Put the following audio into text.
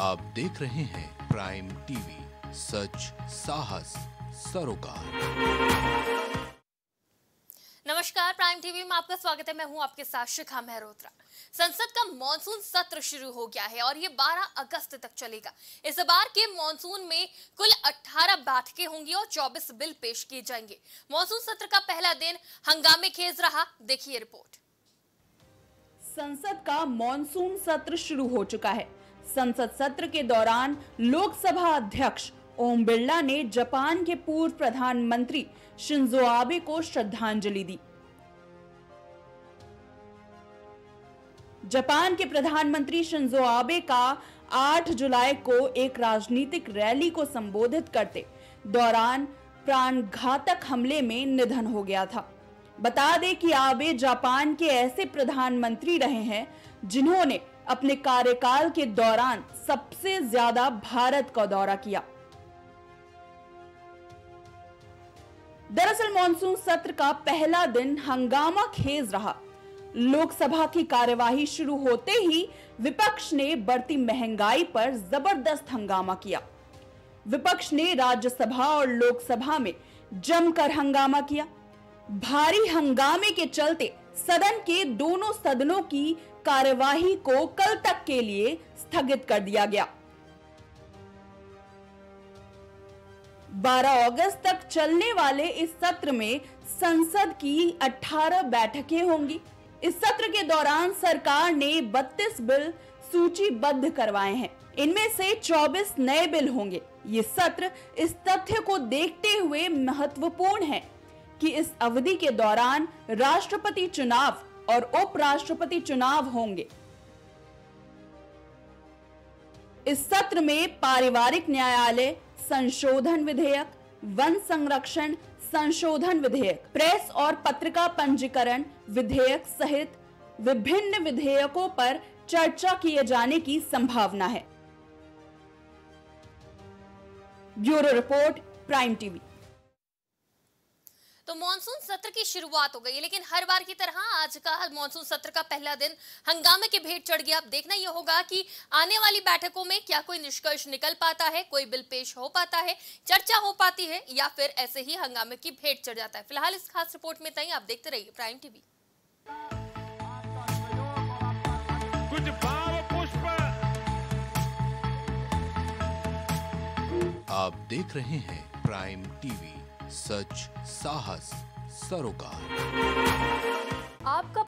आप देख रहे हैं प्राइम टीवी, सच साहस सरोकार। नमस्कार, प्राइम टीवी में आपका स्वागत है। मैं हूं आपके साथ शिखा मेहरोत्रा। संसद का मॉनसून सत्र शुरू हो गया है और ये 12 अगस्त तक चलेगा। इस बार के मॉनसून में कुल 18 बैठकें होंगी और 24 बिल पेश किए जाएंगे। मॉनसून सत्र का पहला दिन हंगामे खेज रहा, देखिए रिपोर्ट। संसद का मॉनसून सत्र शुरू हो चुका है। संसद सत्र के दौरान लोकसभा अध्यक्ष ओम बिरला ने जापान के पूर्व प्रधानमंत्री शिंजो आबे को श्रद्धांजलि दी। जापान के प्रधानमंत्री शिंजो आबे का 8 जुलाई को एक राजनीतिक रैली को संबोधित करते दौरान प्राणघातक हमले में निधन हो गया था। बता दें कि आबे जापान के ऐसे प्रधानमंत्री रहे हैं जिन्होंने अपने कार्यकाल के दौरान सबसे ज्यादा भारत का दौरा किया। दरअसल मॉनसून सत्र का पहला दिन हंगामा खेज रहा। लोकसभा की कार्यवाही शुरू होते ही विपक्ष ने बढ़ती महंगाई पर जबरदस्त हंगामा किया। विपक्ष ने राज्यसभा और लोकसभा में जमकर हंगामा किया। भारी हंगामे के चलते सदन के दोनों सदनों की कार्यवाही को कल तक के लिए स्थगित कर दिया गया। 12 अगस्त तक चलने वाले इस सत्र में संसद की 18 बैठकें होंगी। इस सत्र के दौरान सरकार ने 32 बिल सूचीबद्ध करवाए हैं। इनमें से 24 नए बिल होंगे। ये सत्र इस तथ्य को देखते हुए महत्वपूर्ण है कि इस अवधि के दौरान राष्ट्रपति चुनाव और उपराष्ट्रपति चुनाव होंगे। इस सत्र में पारिवारिक न्यायालय संशोधन विधेयक, वन संरक्षण संशोधन विधेयक, प्रेस और पत्रिका पंजीकरण विधेयक सहित विभिन्न विधेयकों पर चर्चा किए जाने की संभावना है। Bureau report, prime TV. तो मॉनसून सत्र की शुरुआत हो गई, लेकिन हर बार की तरह आज का मॉनसून सत्र का पहला दिन हंगामे की भेंट चढ़ गया। अब देखना यह होगा कि आने वाली बैठकों में क्या कोई निष्कर्ष निकल पाता है, कोई बिल पेश हो पाता है, चर्चा हो पाती है, या फिर ऐसे ही हंगामे की भेंट चढ़ जाता है। फिलहाल इस खास रिपोर्ट में इतना ही। आप देखते रहिए प्राइम टीवी। कुछ भाव पुष्प आप देख रहे हैं प्राइम टीवी, सच साहस सरोकार। आपका